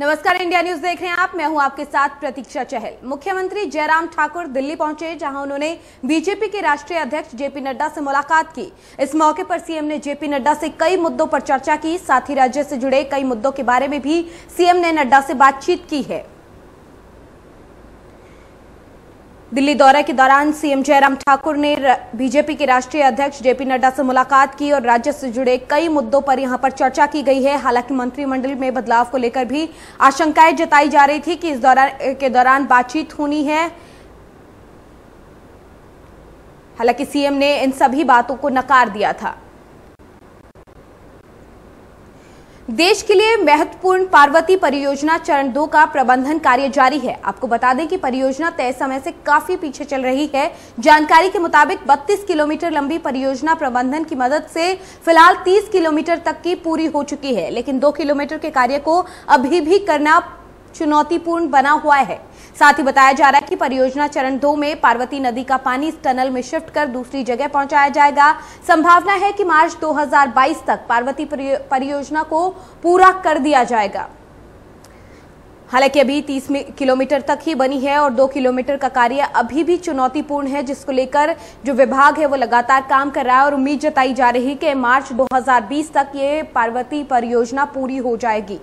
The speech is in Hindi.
नमस्कार, इंडिया न्यूज देख रहे हैं आप। मैं हूं आपके साथ प्रतीक्षा चहल। मुख्यमंत्री जयराम ठाकुर दिल्ली पहुंचे, जहां उन्होंने बीजेपी के राष्ट्रीय अध्यक्ष जेपी नड्डा से मुलाकात की। इस मौके पर सीएम ने जेपी नड्डा से कई मुद्दों पर चर्चा की, साथ ही राज्य से जुड़े कई मुद्दों के बारे में भी सीएम ने नड्डा से बातचीत की है। दिल्ली दौरे के दौरान सीएम जयराम ठाकुर ने बीजेपी के राष्ट्रीय अध्यक्ष जेपी नड्डा से मुलाकात की और राज्य से जुड़े कई मुद्दों पर यहां पर चर्चा की गई है। हालांकि मंत्रिमंडल में बदलाव को लेकर भी आशंकाएं जताई जा रही थी कि इस दौरान बातचीत होनी है। हालांकि सीएम ने इन सभी बातों को नकार दिया था। देश के लिए महत्वपूर्ण पार्वती परियोजना चरण 2 का प्रबंधन कार्य जारी है। आपको बता दें कि परियोजना तय समय से काफी पीछे चल रही है। जानकारी के मुताबिक 32 किलोमीटर लंबी परियोजना प्रबंधन की मदद से फिलहाल 30 किलोमीटर तक की पूरी हो चुकी है, लेकिन 2 किलोमीटर के कार्य को अभी भी करना चुनौतीपूर्ण बना हुआ है। साथ ही बताया जा रहा है कि परियोजना चरण 2 में पार्वती नदी का पानी इस टनल में शिफ्ट कर दूसरी जगह पहुंचाया जाएगा। संभावना है कि मार्च 2022 तक पार्वती परियोजना को पूरा कर दिया जाएगा। हालांकि अभी 30 किलोमीटर तक ही बनी है और 2 किलोमीटर का कार्य अभी भी चुनौतीपूर्ण है, जिसको लेकर जो विभाग है वो लगातार काम कर रहा है और उम्मीद जताई जा रही है कि मार्च 2020 तक ये पार्वती परियोजना पूरी हो जाएगी।